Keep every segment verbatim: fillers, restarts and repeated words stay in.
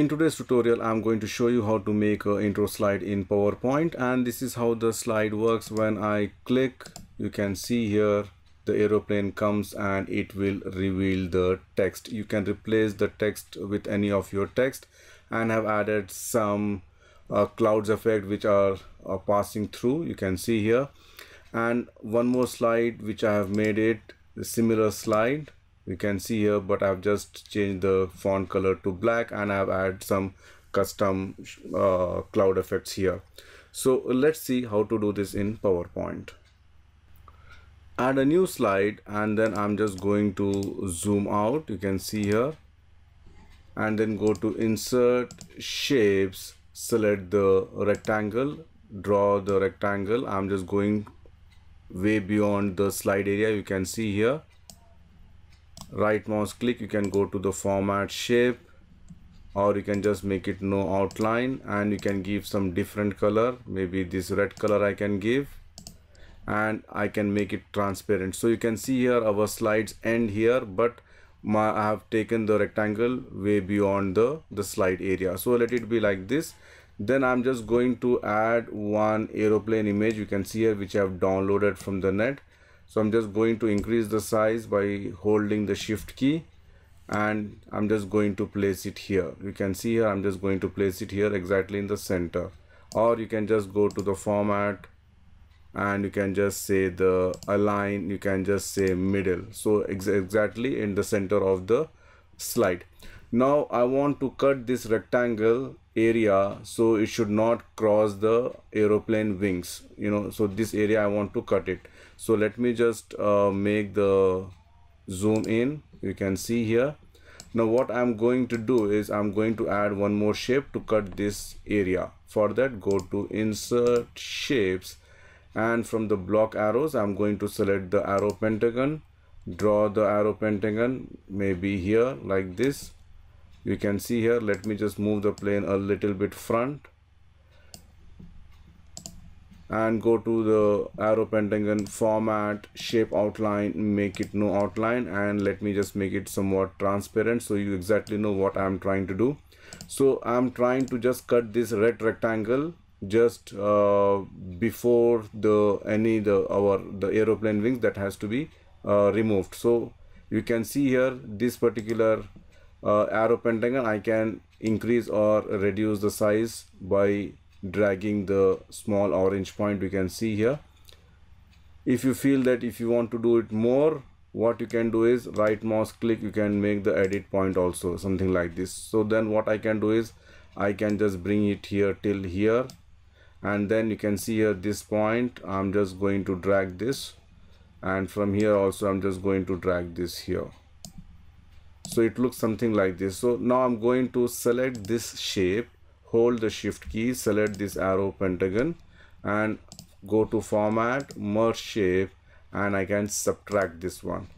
In today's tutorial, I'm going to show you how to make an intro slide in PowerPoint, and this is how the slide works. When I click, you can see here the aeroplane comes and it will reveal the text. You can replace the text with any of your text, and I've added some uh, clouds effect which are, are passing through. You can see here, and one more slide which I have made it a similar slide. You can see here, but I've just changed the font color to black and I've added some custom uh, cloud effects here. So let's see how to do this in PowerPoint. Add a new slide, and then I'm just going to zoom out. You can see here, and then go to Insert, Shapes, select the rectangle, draw the rectangle. I'm just going way beyond the slide area. You can see here. Right mouse click, you can go to the format shape, or you can just make it no outline, and you can give some different color. Maybe this red color I can give, and I can make it transparent. So you can see here our slides end here, but my, I have taken the rectangle way beyond the, the slide area. So let it be like this. Then I'm just going to add one aeroplane image. You can see here, which I have downloaded from the net. So I'm just going to increase the size by holding the shift key, and I'm just going to place it here. You can see here, I'm just going to place it here exactly in the center, or you can just go to the format and you can just say the align, you can just say middle. So ex exactly in the center of the slide. Now I want to cut this rectangle area so it should not cross the aeroplane wings, you know, so this area I want to cut it. So let me just uh, make the zoom in. You can see here. Now what I'm going to do is I'm going to add one more shape to cut this area. For that, go to Insert, Shapes, and from the block arrows, I'm going to select the arrow pentagon, draw the arrow pentagon, maybe here like this. You can see here, let me just move the plane a little bit front, and go to the arrow pentagon, format, shape, outline, make it no outline, and let me just make it somewhat transparent so you exactly know what I'm trying to do. So I'm trying to just cut this red rectangle just uh, before the any the our the aeroplane wings that has to be uh, removed. So you can see here this particular Uh, arrow pentagon, I can increase or reduce the size by dragging the small orange point. You can see here. If you feel that if you want to do it more, what you can do is right mouse click, you can make the edit point also, something like this. So then what I can do is I can just bring it here till here, and then you can see here this point, I'm just going to drag this, and from here also I'm just going to drag this here. So it looks something like this. So now I'm going to select this shape, hold the shift key, select this arrow pentagon, and go to format, merge shape, and I can subtract this one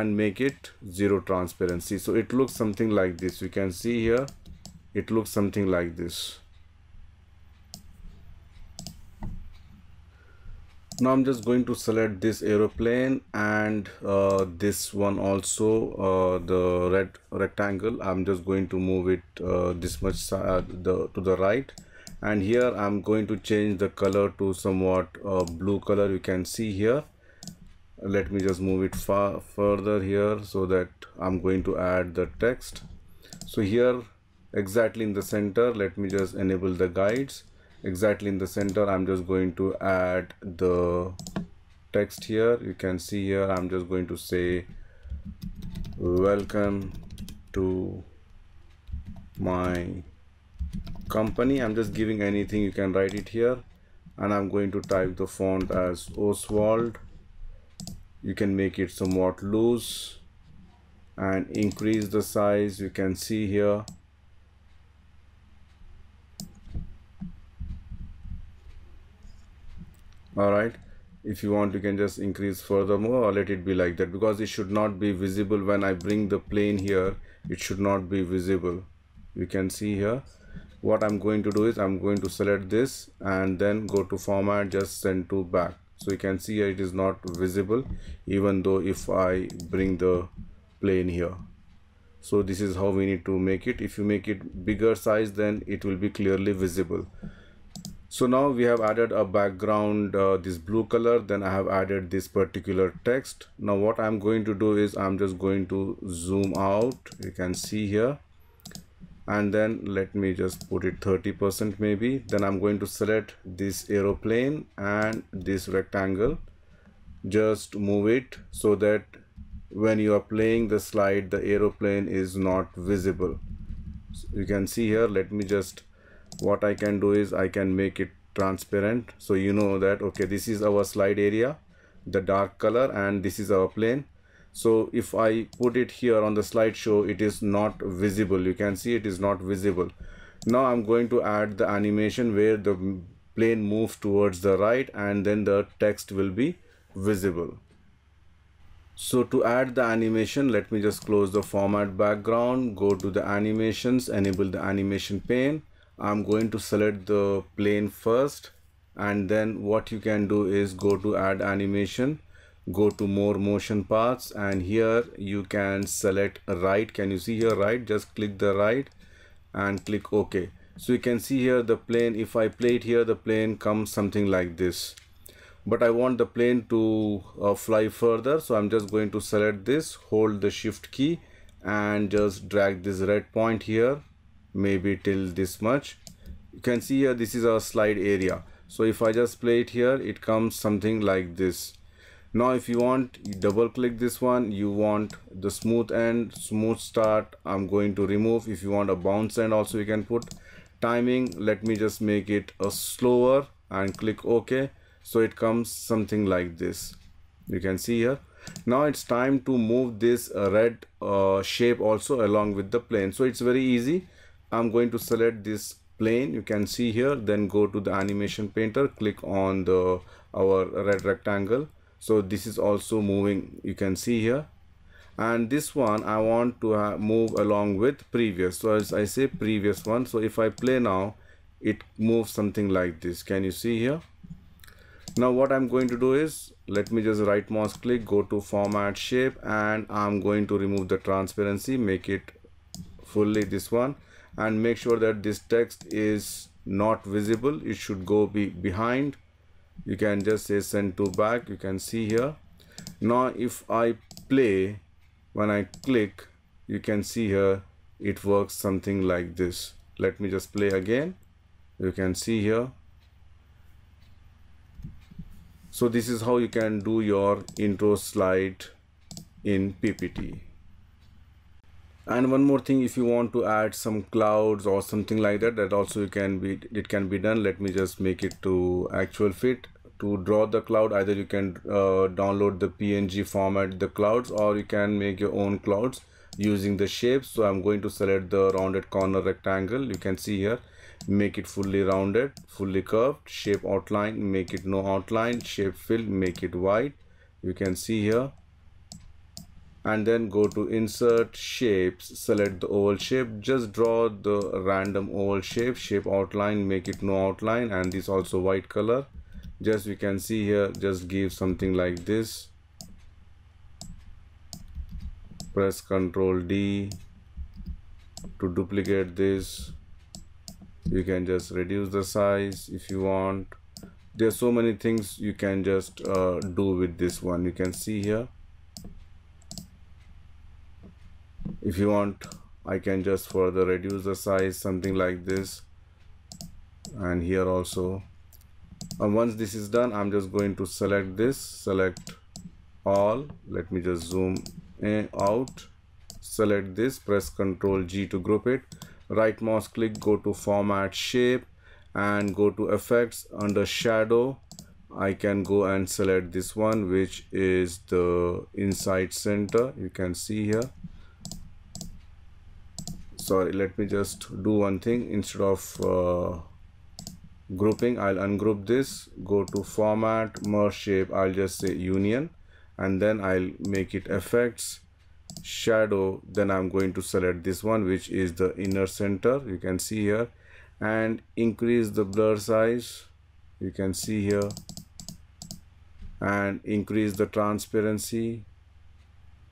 and make it zero transparency. So it looks something like this. You can see here, it looks something like this. Now I'm just going to select this aeroplane and uh, this one also, uh, the red rectangle. I'm just going to move it uh, this much uh, the, to the right, and here I'm going to change the color to somewhat uh, blue color. You can see here. Let me just move it far further here so that I'm going to add the text. So here exactly in the center, let me just enable the guides. Exactly in the center, I'm just going to add the text here. You can see here, I'm just going to say welcome to my company. I'm just giving anything, you can write it here, and I'm going to type the font as Oswald. You can make it somewhat loose and increase the size. You can see here. Alright, if you want, you can just increase furthermore, or let it be like that, because it should not be visible. When I bring the plane here, it should not be visible. You can see here. What I'm going to do is I'm going to select this and then go to format, just send to back. So you can see here it is not visible, even though if I bring the plane here. So this is how we need to make it. If you make it bigger size, then it will be clearly visible. So now we have added a background, uh, this blue color, then I have added this particular text. Now what I'm going to do is I'm just going to zoom out, you can see here, and then let me just put it thirty percent maybe. Then I'm going to select this aeroplane and this rectangle, just move it so that when you are playing the slide, the aeroplane is not visible. So you can see here, let me just, what I can do is I can make it transparent, so you know that okay, this is our slide area, the dark color, and this is our plane. So if I put it here on the slideshow, it is not visible. You can see it is not visible. Now I'm going to add the animation where the plane moves towards the right, and then the text will be visible. So to add the animation, let me just close the format background, go to the animations, enable the animation pane. I'm going to select the plane first, and then what you can do is go to add animation, go to more motion paths, and here you can select right. Can you see here right? Just click the right and click OK. So you can see here the plane, if I play it here, the plane comes something like this. But I want the plane to uh, fly further, so I'm just going to select this, hold the shift key and just drag this red point here, maybe till this much. You can see here this is our slide area. So if I just play it here, it comes something like this. Now if you want, you double click this one, you want the smooth end, smooth start, I'm going to remove. If you want a bounce end also, you can put timing. Let me just make it a slower and click OK. So it comes something like this. You can see here. Now it's time to move this red uh, shape also along with the plane. So it's very easy. I'm going to select this plane, you can see here, then go to the animation painter, click on the our red rectangle. So this is also moving, you can see here. And this one I want to move along with previous. So as I say previous one, so if I play now, it moves something like this. Can you see here? Now what I'm going to do is, let me just right mouse click, go to format shape, and I'm going to remove the transparency, make it fully this one, and make sure that this text is not visible. It should go be behind. You can just say send to back, you can see here. Now if I play, when I click, you can see here it works something like this. Let me just play again, you can see here. So this is how you can do your intro slide in P P T. And one more thing, if you want to add some clouds or something like that, that also you can be, it can be done. Let me just make it to actual fit. To draw the cloud, either you can uh, download the P N G format, the clouds, or you can make your own clouds using the shapes. So I'm going to select the rounded corner rectangle. You can see here, make it fully rounded, fully curved, shape outline, make it no outline, shape fill, make it white, you can see here, and then go to insert shapes, select the oval shape, just draw the random oval shape, shape outline, make it no outline, and this also white color, just you can see here, just give something like this, press Ctrl D to duplicate this. You can just reduce the size if you want. There's so many things you can just uh, do with this one. You can see here, if you want, I can just further reduce the size, something like this, and here also. And once this is done, I'm just going to select this, select all, let me just zoom in, out, select this, press Ctrl G to group it, right mouse click, go to format shape and go to effects. Under shadow, I can go and select this one, which is the inside center, you can see here. Sorry, let me just do one thing, instead of uh, grouping, I'll ungroup this, go to format, merge shape, I'll just say union, and then I'll make it effects, shadow, then I'm going to select this one, which is the inner center, you can see here, and increase the blur size, you can see here, and increase the transparency.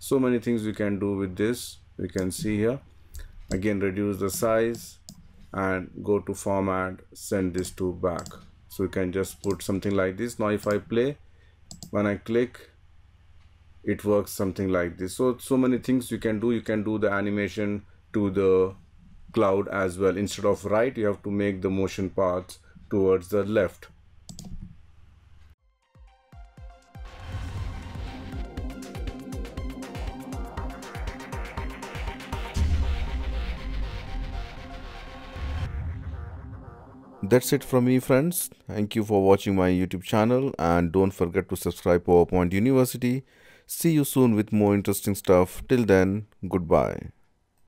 So many things you can do with this. you can see here. Again, reduce the size and go to format, send this to back. So you can just put something like this. Now if I play, when I click, it works something like this. So so many things you can do. You can do the animation to the cloud as well. Instead of right, you have to make the motion paths towards the left. That's it from me, friends. Thank you for watching my YouTube channel, and don't forget to subscribe PowerPoint University. See you soon with more interesting stuff. Till then, goodbye.